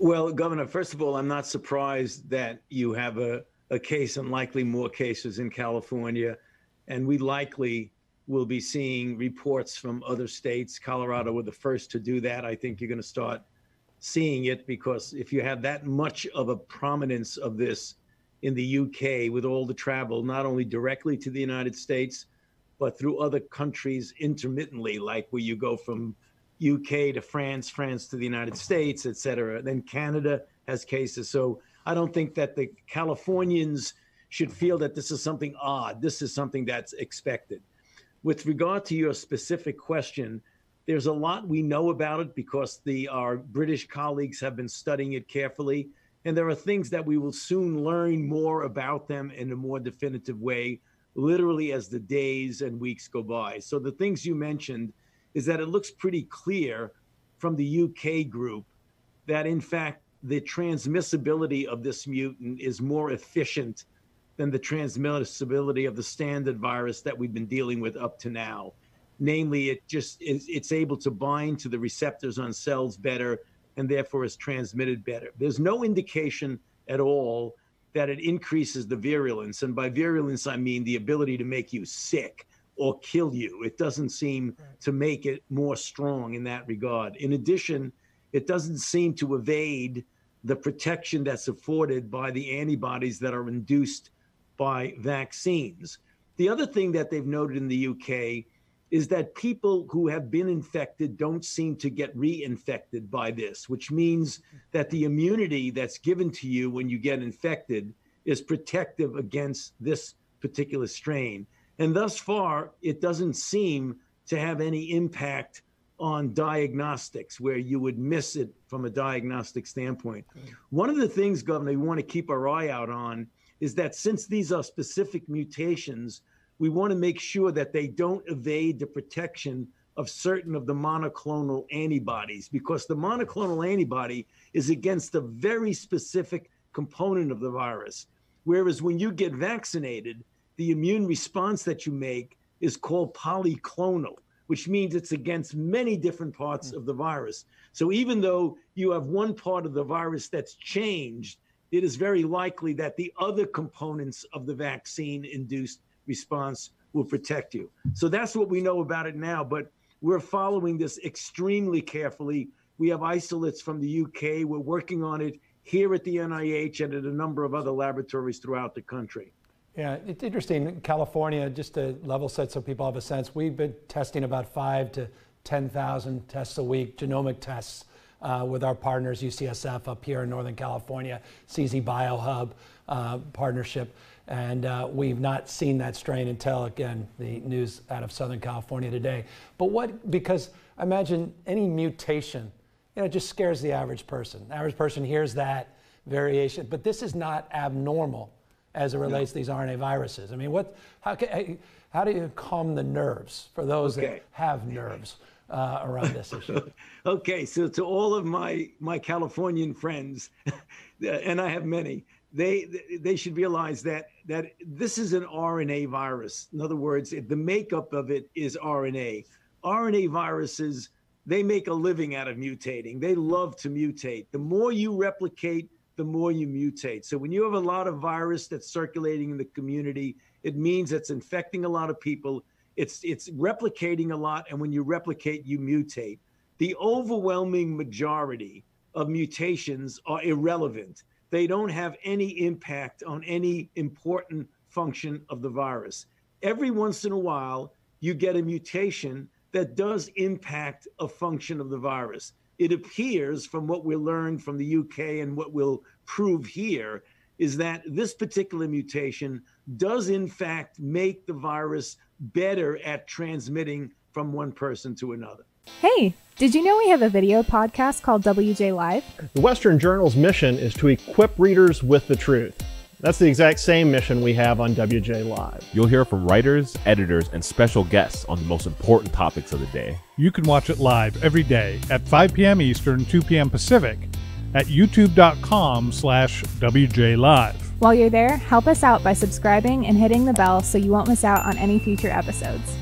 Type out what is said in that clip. Well, Governor, first of all, I'm not surprised that you have a case and likely more cases in California. And we likely will be seeing reports from other states. Colorado were the first to do that. I think you're going to start seeing it, because if you have that much of a prominence of this in the UK with all the travel, not only directly to the United States, but through other countries intermittently, like where you go from UK to France, France to the United States, et cetera. Then Canada has cases. So I don't think that the Californians should feel that this is something odd. This is something that's expected. With regard to your specific question, there's a lot we know about it because our British colleagues have been studying it carefully. And there are things that we will soon learn more about them in a more definitive way, literally as the days and weeks go by. So the things you mentioned is that it looks pretty clear from the UK group that, in fact, the transmissibility of this mutant is more efficient than the transmissibility of the standard virus that we've been dealing with up to now. Namely, it's able to bind to the receptors on cells better and therefore is transmitted better. There's no indication at all that it increases the virulence. And by virulence, I mean the ability to make you sick or kill you. It doesn't seem to make it more strong in that regard. In addition, it doesn't seem to evade the protection that's afforded by the antibodies that are induced by vaccines. The other thing that they've noted in the UK is that people who have been infected don't seem to get reinfected by this, which means that the immunity that's given to you when you get infected is protective against this particular strain. And thus far, it doesn't seem to have any impact on diagnostics, where you would miss it from a diagnostic standpoint. Okay. One of the things, Governor, we want to keep our eye out on is that since these are specific mutations, we want to make sure that they don't evade the protection of certain of the monoclonal antibodies, because the monoclonal antibody is against a very specific component of the virus. Whereas when you get vaccinated, the immune response that you make is called polyclonal, which means it's against many different parts of the virus. So even though you have one part of the virus that's changed, it is very likely that the other components of the vaccine-induced response will protect you. So that's what we know about it now, but we're following this extremely carefully. We have isolates from the UK. We're working on it here at the NIH and at a number of other laboratories throughout the country. Yeah, it's interesting. California, just to level set so people have a sense, we've been testing about 5,000 to 10,000 tests a week, genomic tests, with our partners, UCSF up here in Northern California, CZ Biohub partnership. And we've not seen that strain until, again, the news out of Southern California today. But because I imagine any mutation, just scares the average person. The average person hears that variation, but this is not abnormal as it relates to these RNA viruses. I mean, how do you calm the nerves for those that have nerves around this issue? Okay, so to all of my Californian friends, and I have many, they should realize that this is an RNA virus. In other words, the makeup of it is RNA. RNA viruses, they make a living out of mutating. They love to mutate. The more you replicate, the more you mutate. So when you have a lot of virus that's circulating in the community, it means it's infecting a lot of people. It's replicating a lot. And when you replicate, you mutate. The overwhelming majority of mutations are irrelevant. They don't have any impact on any important function of the virus. Every once in a while, you get a mutation that does impact a function of the virus. It appears, from what we learned from the UK and what we'll prove here, is that this particular mutation does in fact make the virus better at transmitting from one person to another. Hey, did you know we have a video podcast called WJ Live? The Western Journal's mission is to equip readers with the truth. That's the exact same mission we have on WJ Live. You'll hear from writers, editors, and special guests on the most important topics of the day. You can watch it live every day at 5 p.m. Eastern, 2 p.m. Pacific at youtube.com/WJ Live. While you're there, help us out by subscribing and hitting the bell so you won't miss out on any future episodes.